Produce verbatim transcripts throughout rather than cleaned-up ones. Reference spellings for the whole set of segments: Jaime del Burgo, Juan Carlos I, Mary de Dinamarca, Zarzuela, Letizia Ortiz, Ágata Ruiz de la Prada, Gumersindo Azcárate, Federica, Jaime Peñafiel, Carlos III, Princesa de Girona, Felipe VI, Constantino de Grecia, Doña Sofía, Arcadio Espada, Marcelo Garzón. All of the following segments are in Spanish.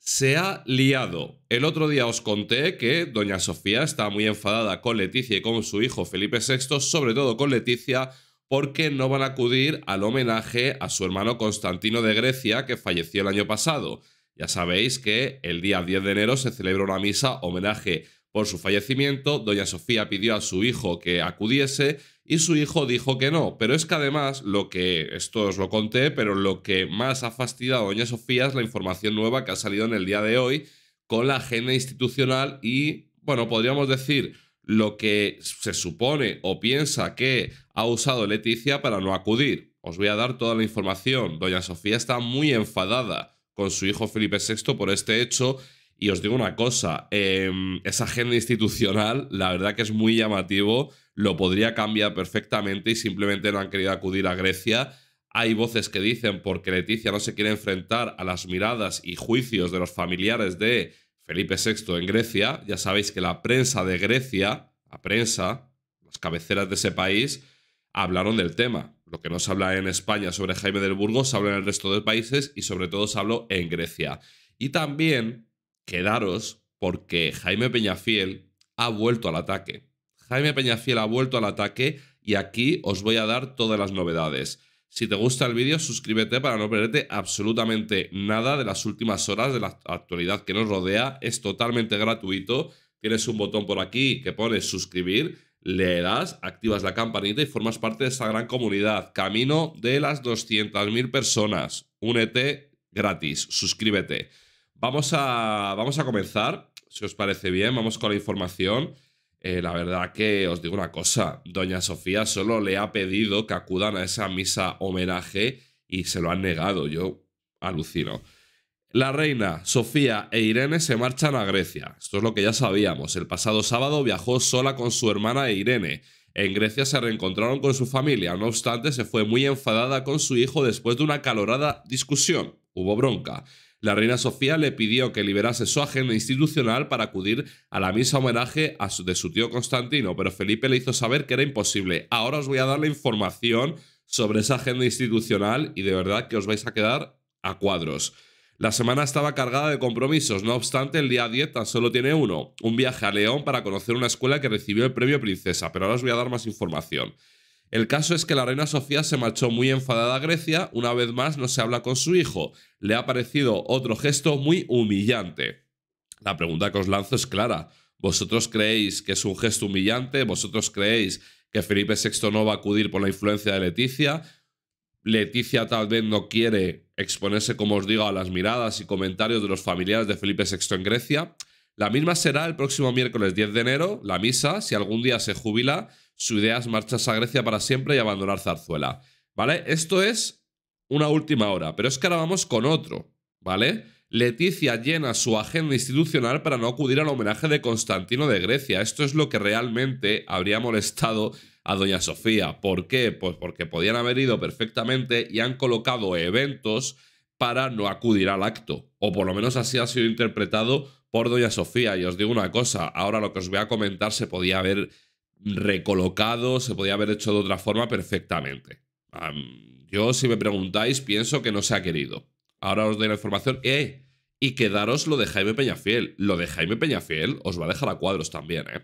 se ha liado. El otro día os conté que doña Sofía está muy enfadada con Letizia y con su hijo Felipe sexto, sobre todo con Letizia, porque no van a acudir al homenaje a su hermano Constantino de Grecia, que falleció el año pasado. Ya sabéis que el día diez de enero se celebra una misa homenaje por su fallecimiento. Doña Sofía pidió a su hijo que acudiese y su hijo dijo que no. Pero es que además, lo que, esto os lo conté, pero lo que más ha fastidiado a doña Sofía es la información nueva que ha salido en el día de hoy con la agenda institucional y, bueno, podríamos decir lo que se supone o piensa que ha usado Letizia para no acudir. Os voy a dar toda la información. Doña Sofía está muy enfadada con su hijo Felipe sexto por este hecho y os digo una cosa, eh, esa agenda institucional la verdad que es muy llamativo, lo podría cambiar perfectamente y simplemente no han querido acudir a Grecia. Hay voces que dicen porque Letizia no se quiere enfrentar a las miradas y juicios de los familiares de Felipe sexto en Grecia. Ya sabéis que la prensa de Grecia, la prensa, las cabeceras de ese país, hablaron del tema. Lo que no se habla en España sobre Jaime del Burgo, se habla en el resto de países y sobre todo se habló en Grecia. Y también, quedaros, porque Jaime Peñafiel ha vuelto al ataque. Jaime Peñafiel ha vuelto al ataque y aquí os voy a dar todas las novedades. Si te gusta el vídeo, suscríbete para no perderte absolutamente nada de las últimas horas de la actualidad que nos rodea. Es totalmente gratuito. Tienes un botón por aquí que pone suscribir, le das, activas la campanita y formas parte de esta gran comunidad. Camino de las doscientas mil personas. Únete gratis, suscríbete. Vamos a, vamos a comenzar, si os parece bien, vamos con la información. Eh, la verdad que os digo una cosa, doña Sofía solo le ha pedido que acudan a esa misa homenaje y se lo han negado, yo alucino. La reina, Sofía e Irene se marchan a Grecia, esto es lo que ya sabíamos. El pasado sábado viajó sola con su hermana e Irene. En Grecia se reencontraron con su familia, no obstante se fue muy enfadada con su hijo después de una calorada discusión, hubo bronca. La reina Sofía le pidió que liberase su agenda institucional para acudir a la misa homenaje a su, de su tío Constantino, pero Felipe le hizo saber que era imposible. Ahora os voy a dar la información sobre esa agenda institucional y de verdad que os vais a quedar a cuadros. La semana estaba cargada de compromisos, no obstante el día diez tan solo tiene uno, un viaje a León para conocer una escuela que recibió el premio Princesa, pero ahora os voy a dar más información. El caso es que la reina Sofía se marchó muy enfadada a Grecia, una vez más no se habla con su hijo, le ha parecido otro gesto muy humillante. La pregunta que os lanzo es clara, ¿vosotros creéis que es un gesto humillante? ¿Vosotros creéis que Felipe sexto no va a acudir por la influencia de Letizia? Letizia tal vez no quiere exponerse, como os digo, a las miradas y comentarios de los familiares de Felipe sexto en Grecia. La misma será el próximo miércoles diez de enero, la misa, si algún día se jubila, su idea es marcharse a Grecia para siempre y abandonar Zarzuela, ¿vale? Esto es una última hora, pero es que ahora vamos con otro, ¿vale? Letizia llena su agenda institucional para no acudir al homenaje de Constantino de Grecia. Esto es lo que realmente habría molestado a doña Sofía. ¿Por qué? Pues porque podían haber ido perfectamente y han colocado eventos para no acudir al acto, o por lo menos así ha sido interpretado por doña Sofía. Y os digo una cosa, ahora lo que os voy a comentar se podía haber recolocado, se podía haber hecho de otra forma perfectamente. Um, yo, si me preguntáis, pienso que no se ha querido. Ahora os doy la información. ¡Eh! Y quedaros lo de Jaime Peñafiel. Lo de Jaime Peñafiel os va a dejar a cuadros también, ¿eh?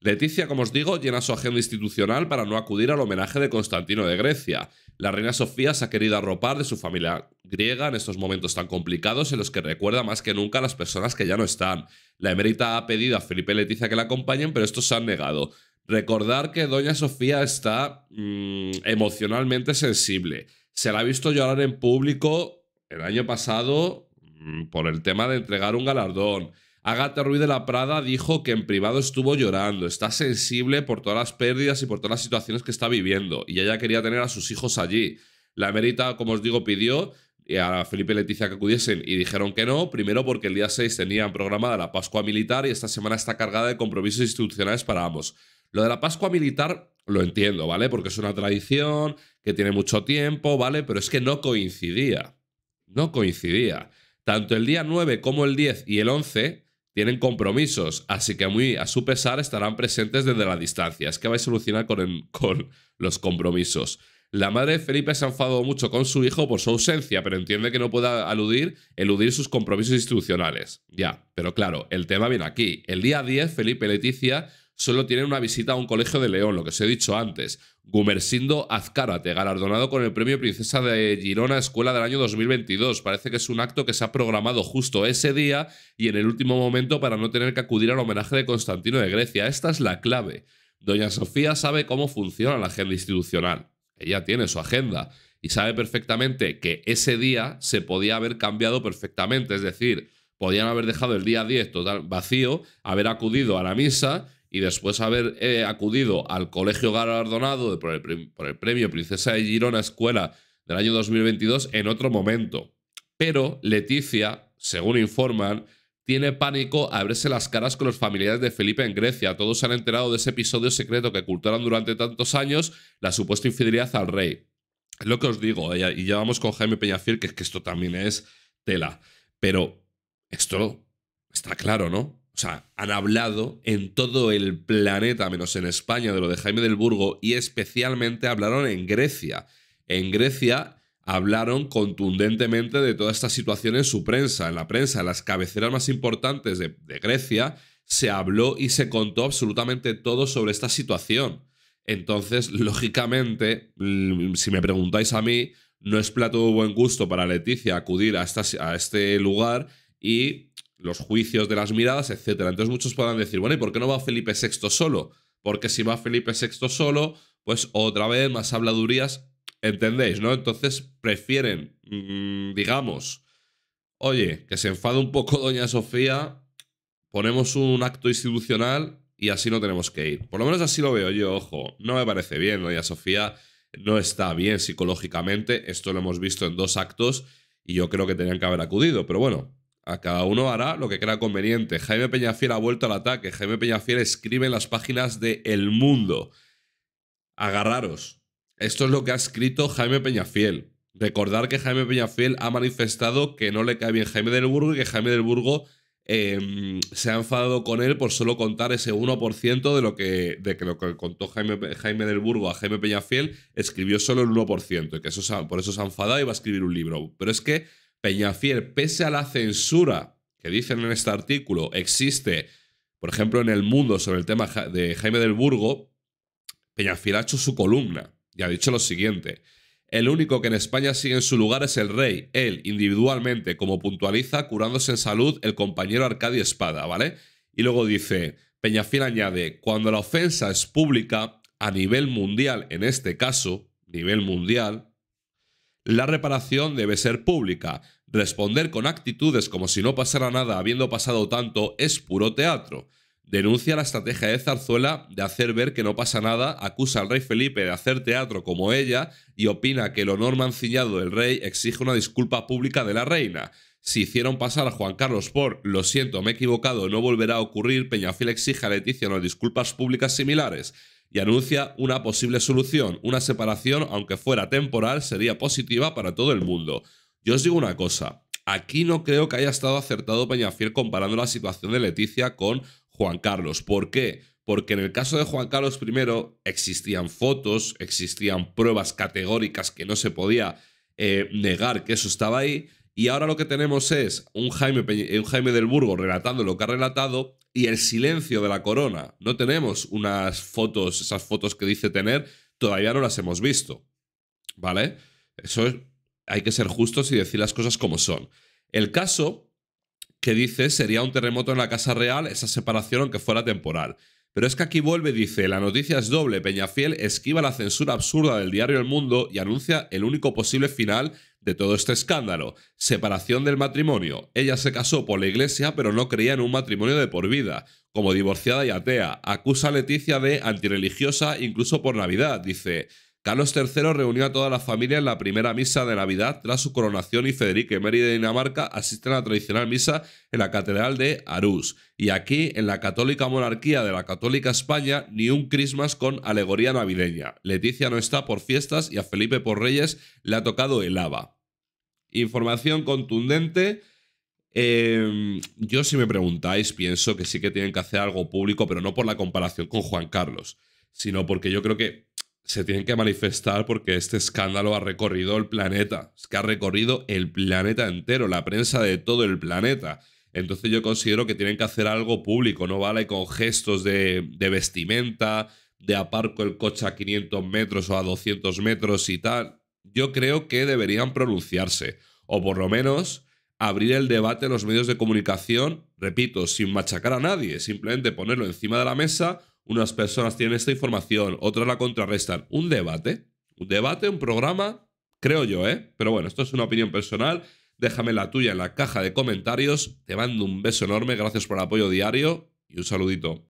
Letizia, como os digo, llena su agenda institucional para no acudir al homenaje de Constantino de Grecia. La reina Sofía se ha querido arropar de su familia griega en estos momentos tan complicados en los que recuerda más que nunca a las personas que ya no están. La emérita ha pedido a Felipe y Letizia que la acompañen, pero estos se han negado. Recordar que doña Sofía está mmm, emocionalmente sensible. Se la ha visto llorar en público el año pasado mmm, por el tema de entregar un galardón. Ágata Ruiz de la Prada dijo que en privado estuvo llorando, está sensible por todas las pérdidas y por todas las situaciones que está viviendo y ella quería tener a sus hijos allí. La emérita, como os digo, pidió a Felipe y Letizia que acudiesen y dijeron que no, primero porque el día seis tenían programada la Pascua Militar y esta semana está cargada de compromisos institucionales para ambos. Lo de la Pascua Militar lo entiendo, ¿vale? Porque es una tradición que tiene mucho tiempo, ¿vale? Pero es que no coincidía, no coincidía. Tanto el día nueve como el diez y el once... tienen compromisos, así que muy a su pesar estarán presentes desde la distancia. Es que vais a solucionar con, el, con los compromisos. La madre de Felipe se ha enfadado mucho con su hijo por su ausencia, pero entiende que no pueda aludir, eludir sus compromisos institucionales. Ya, pero claro, el tema viene aquí. El día diez, Felipe y Letizia solo tienen una visita a un colegio de León, lo que os he dicho antes. Gumersindo Azcárate, galardonado con el premio Princesa de Girona Escuela del año dos mil veintidós. Parece que es un acto que se ha programado justo ese día y en el último momento para no tener que acudir al homenaje de Constantino de Grecia. Esta es la clave. Doña Sofía sabe cómo funciona la agenda institucional. Ella tiene su agenda y sabe perfectamente que ese día se podía haber cambiado perfectamente. Es decir, podían haber dejado el día diez total vacío, haber acudido a la misa y después haber eh, acudido al colegio galardonado por el, por el premio Princesa de Girona Escuela del año dos mil veintidós en otro momento. Pero Letizia, según informan, tiene pánico a verse las caras con los familiares de Felipe en Grecia. Todos se han enterado de ese episodio secreto que ocultaron durante tantos años, la supuesta infidelidad al rey. Es lo que os digo, y ya vamos con Jaime Peñafiel, que es que esto también es tela. Pero esto está claro, ¿no? O sea, han hablado en todo el planeta, menos en España, de lo de Jaime del Burgo, y especialmente hablaron en Grecia. En Grecia hablaron contundentemente de toda esta situación en su prensa. En la prensa, en las cabeceras más importantes de, de Grecia, se habló y se contó absolutamente todo sobre esta situación. Entonces, lógicamente, si me preguntáis a mí, no es plato de buen gusto para Letizia acudir a, esta, a este lugar y los juicios de las miradas, etcétera. Entonces muchos podrán decir, bueno, ¿y por qué no va Felipe sexto solo? Porque si va Felipe sexto solo, pues otra vez más habladurías. ¿Entendéis, no? Entonces prefieren, mmm, digamos, oye, que se enfade un poco Doña Sofía, ponemos un acto institucional y así no tenemos que ir. Por lo menos así lo veo yo, ojo. No me parece bien, Doña Sofía no está bien psicológicamente. Esto lo hemos visto en dos actos y yo creo que tenían que haber acudido. Pero bueno, a cada uno hará lo que crea conveniente. Jaime Peñafiel ha vuelto al ataque. Jaime Peñafiel escribe en las páginas de El Mundo. Agarraros. Esto es lo que ha escrito Jaime Peñafiel. Recordar que Jaime Peñafiel ha manifestado que no le cae bien Jaime del Burgo y que Jaime del Burgo eh, se ha enfadado con él por solo contar ese uno por ciento de lo que, de que, lo que contó Jaime, Jaime del Burgo a Jaime Peñafiel. Escribió solo el uno por ciento y que eso, por eso se ha enfadado y va a escribir un libro. Pero es que Peñafiel, pese a la censura que dicen en este artículo, existe, por ejemplo, en El Mundo sobre el tema de Jaime del Burgo, Peñafiel ha hecho su columna. Y ha dicho lo siguiente: el único que en España sigue en su lugar es el rey, él individualmente, como puntualiza, curándose en salud el compañero Arcadio Espada, ¿vale? Y luego dice, Peñafiel añade, cuando la ofensa es pública, a nivel mundial, en este caso, nivel mundial, la reparación debe ser pública. Responder con actitudes como si no pasara nada habiendo pasado tanto es puro teatro. Denuncia la estrategia de Zarzuela de hacer ver que no pasa nada, acusa al rey Felipe de hacer teatro como ella y opina que el honor mancillado del rey exige una disculpa pública de la reina. Si hicieron pasar a Juan Carlos por «lo siento, me he equivocado, no volverá a ocurrir», Peñafiel exige a Letizia unas disculpas públicas similares y anuncia una posible solución. Una separación, aunque fuera temporal, sería positiva para todo el mundo. Yo os digo una cosa, aquí no creo que haya estado acertado Peñafiel comparando la situación de Letizia con Juan Carlos. ¿Por qué? Porque en el caso de Juan Carlos primero existían fotos, existían pruebas categóricas que no se podía eh, negar que eso estaba ahí, y ahora lo que tenemos es un Jaime, un Jaime del Burgo relatando lo que ha relatado y el silencio de la corona. No tenemos unas fotos, esas fotos que dice tener, todavía no las hemos visto, ¿vale? Eso es, hay que ser justos y decir las cosas como son. El caso que dice sería un terremoto en la Casa Real, esa separación aunque fuera temporal. Pero es que aquí vuelve, dice, la noticia es doble. Peñafiel esquiva la censura absurda del diario El Mundo y anuncia el único posible final de todo este escándalo. Separación del matrimonio. Ella se casó por la iglesia, pero no creía en un matrimonio de por vida. Como divorciada y atea. Acusa a Letizia de antirreligiosa incluso por Navidad, dice. Carlos tercero reunió a toda la familia en la primera misa de Navidad tras su coronación y Federica y Mary de Dinamarca asisten a la tradicional misa en la Catedral de Arús. Y aquí, en la católica monarquía de la católica España, ni un Christmas con alegoría navideña. Letizia no está por fiestas y a Felipe por Reyes le ha tocado el haba. Información contundente. Eh, yo, si me preguntáis, pienso que sí que tienen que hacer algo público, pero no por la comparación con Juan Carlos, sino porque yo creo que se tienen que manifestar porque este escándalo ha recorrido el planeta. Es que ha recorrido el planeta entero, la prensa de todo el planeta. Entonces yo considero que tienen que hacer algo público, no vale con gestos de, de vestimenta, de aparco el coche a quinientos metros o a doscientos metros y tal. Yo creo que deberían pronunciarse, o por lo menos abrir el debate en los medios de comunicación, repito, sin machacar a nadie, simplemente ponerlo encima de la mesa. Unas personas tienen esta información, otras la contrarrestan. Un debate, un debate, un programa, creo yo, ¿eh? Pero bueno, esto es una opinión personal. Déjame la tuya en la caja de comentarios. Te mando un beso enorme, gracias por el apoyo diario y un saludito.